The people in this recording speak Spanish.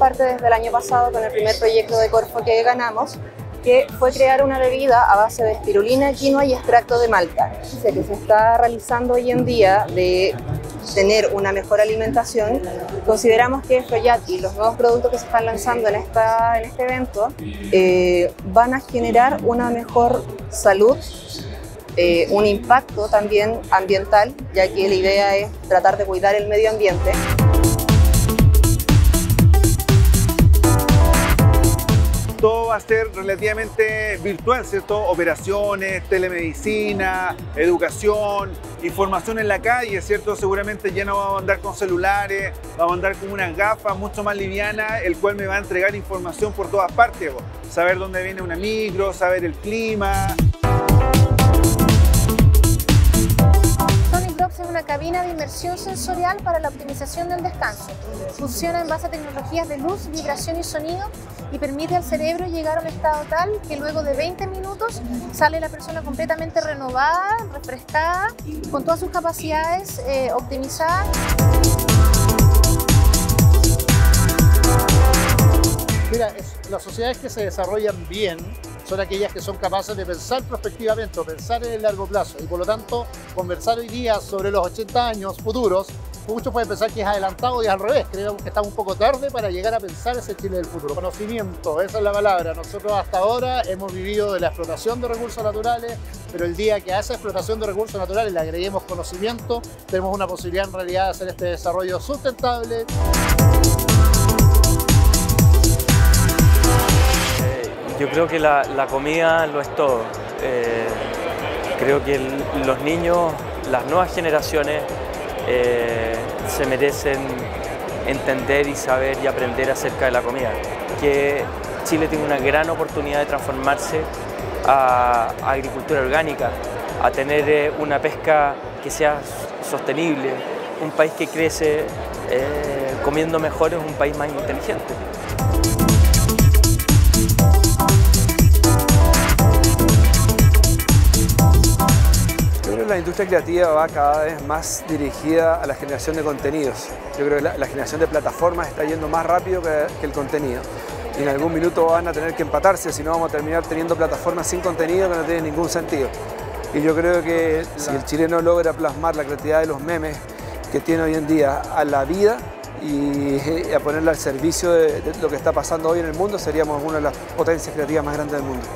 parte desde el año pasado con el primer proyecto de Corfo que ganamos, que fue crear una bebida a base de espirulina, quinoa y extracto de malta. Dice que se está realizando hoy en día de tener una mejor alimentación. Consideramos que Froyat y los nuevos productos que se están lanzando en este evento van a generar una mejor salud, un impacto también ambiental, ya que la idea es tratar de cuidar el medio ambiente. Todo va a ser relativamente virtual, ¿cierto? Operaciones, telemedicina, educación, información en la calle, ¿cierto? Seguramente ya no vamos a andar con celulares, vamos a andar con unas gafas mucho más livianas, el cual me va a entregar información por todas partes, ¿vos? Saber dónde viene una micro, saber el clima. TonicDox es una cabina de inmersión sensorial para la optimización del descanso. Funciona en base a tecnologías de luz, vibración y sonido y permite al cerebro llegar a un estado tal que luego de 20 minutos sale la persona completamente renovada, refrescada, con todas sus capacidades optimizadas. Mira, las sociedades que se desarrollan bien son aquellas que son capaces de pensar prospectivamente, pensar en el largo plazo y por lo tanto conversar hoy día sobre los 80 años futuros. Muchos pueden pensar que es adelantado y al revés, creo que estamos un poco tarde para llegar a pensar ese Chile del futuro. Conocimiento, esa es la palabra. Nosotros hasta ahora hemos vivido de la explotación de recursos naturales, pero el día que a esa explotación de recursos naturales le agreguemos conocimiento, tenemos una posibilidad en realidad de hacer este desarrollo sustentable. Yo creo que la comida lo es todo. Creo que los niños, las nuevas generaciones, se merecen entender y saber y aprender acerca de la comida. Que Chile tiene una gran oportunidad de transformarse a agricultura orgánica, a tener una pesca que sea sostenible. Un país que crece comiendo mejor es un país más inteligente. La industria creativa va cada vez más dirigida a la generación de contenidos. Yo creo que la generación de plataformas está yendo más rápido que el contenido. Y en algún minuto van a tener que empatarse, si no vamos a terminar teniendo plataformas sin contenido que no tienen ningún sentido. Y yo creo que si el chileno logra plasmar la creatividad de los memes que tiene hoy en día a la vida y a ponerla al servicio de lo que está pasando hoy en el mundo, seríamos una de las potencias creativas más grandes del mundo.